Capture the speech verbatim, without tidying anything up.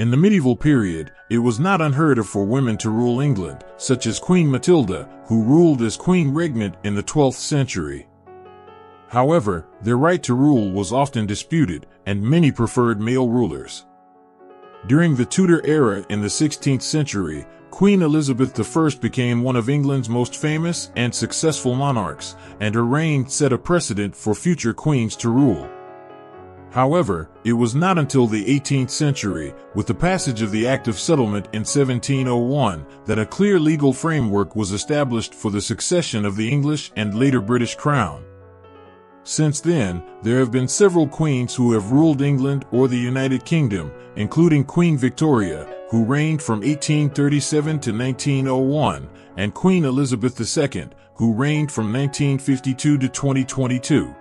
In the medieval period, it was not unheard of for women to rule England, such as Queen Matilda, who ruled as Queen Regnant in the twelfth century. However, their right to rule was often disputed, and many preferred male rulers. During the Tudor era in the sixteenth century, Queen Elizabeth the First became one of England's most famous and successful monarchs, and her reign set a precedent for future queens to rule. However, it was not until the eighteenth century, with the passage of the Act of Settlement in seventeen oh one, that a clear legal framework was established for the succession of the English and later British crown. Since then, there have been several queens who have ruled England or the United Kingdom, including Queen Victoria, who reigned from eighteen thirty-seven to nineteen oh one, and Queen Elizabeth the Second, who reigned from nineteen fifty-two to twenty twenty-two.